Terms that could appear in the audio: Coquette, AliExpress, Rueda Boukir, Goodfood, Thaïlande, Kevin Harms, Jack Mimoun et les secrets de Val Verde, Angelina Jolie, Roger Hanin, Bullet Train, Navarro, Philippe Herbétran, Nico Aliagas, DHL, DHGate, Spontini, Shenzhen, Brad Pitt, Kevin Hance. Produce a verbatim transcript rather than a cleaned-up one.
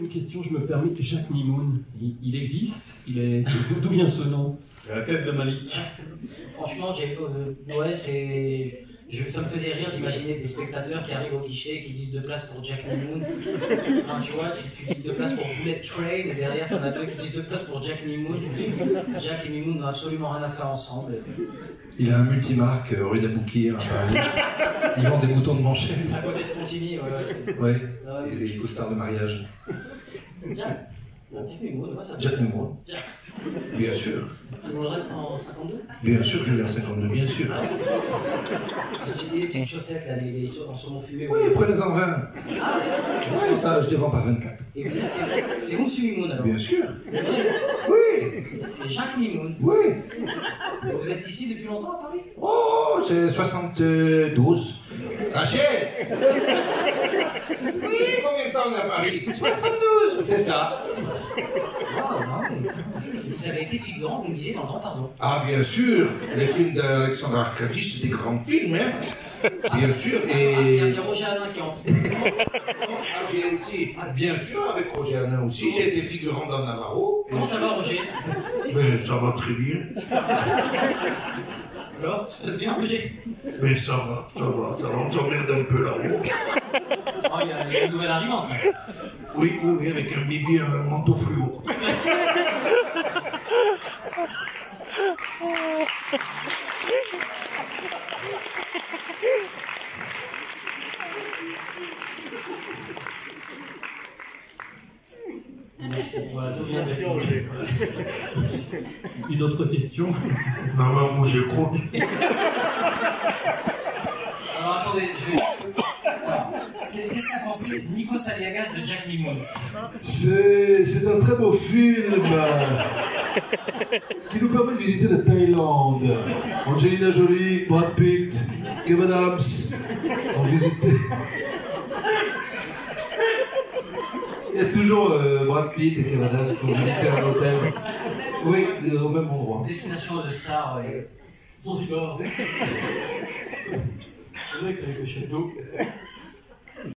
Une question, je me permets, Jack Mimoun, il, il existe il est... D'où vient ce nom? La tête de Malik. Franchement, j'ai... Euh, ouais, c'est... Je, ça me faisait rire d'imaginer des spectateurs qui arrivent au guichet et qui disent deux places pour Jack Mimoun. Enfin, tu vois, tu, tu dis deux places pour Bullet Train, et derrière, t'en as deux qui disent deux places pour Jack Mimoun. Jack et Mimoun n'ont absolument rien à faire ensemble. Il a un multimarque, euh, Rueda Boukir. Enfin, il vend des moutons de manchette. Ça côté Spontini, ouais, ouais. C'est... Ouais, ah, et les costards de mariage. Jack, Jack Mimoun, moi ça me Jack Mimoun. Jack... Bien sûr. Il me reste en cinquante-deux? Bien sûr que je l'ai en cinquante-deux, bien sûr. Ah, c'est les petites chaussettes, là, les, les en saumon fumé. Oui, vous... prenez-en vingt. Ah, ouais, ouais, ouais. Ça, je les vends par vingt-quatre. Et vous êtes, c'est vous, monsieur Mimoun, alors? Bien sûr. Oui. Et Jacques Mimoun? Oui. Vous êtes ici depuis longtemps à Paris? Oh, c'est soixante-douze. Rachel! Oui, combien de temps on est à Paris? soixante-douze! C'est ça. Vous avez été figurant, vous me disiez, dans le Grand Pardon. Ah, bien sûr. Les films d'Alexandre Arcadie, c'est des grands films, hein. Bien sûr, et... Ah, il y a Roger Hanin qui entre. Ah, bien sûr, avec Roger Hanin aussi. J'ai été figurant dans Navarro. Comment ça va, Roger? Mais ça va très bien. Alors, ça se passe bien, Roger? Mais ça va, ça va, ça va, on s'emmerde un peu là-haut. Oh, il y a une nouvelle arrivante, là. Oui, oui, oui, avec un bibi et un manteau fluo. Une autre question? Non, non, moi j'ai crois. Alors attendez, je vais... Qu'est-ce qu'a pensé Nico Aliagas de Jack Mimoun? C'est, c'est un très beau film qui nous permet de visiter la Thaïlande. Angelina Jolie, Brad Pitt, Kevin Harms ont visité. Il y a toujours euh, Brad Pitt et Kevin Hance qui ont visité un hôtel. Oui, au même endroit. Destination de stars, oui. Sans y voir. C'est vrai que le château.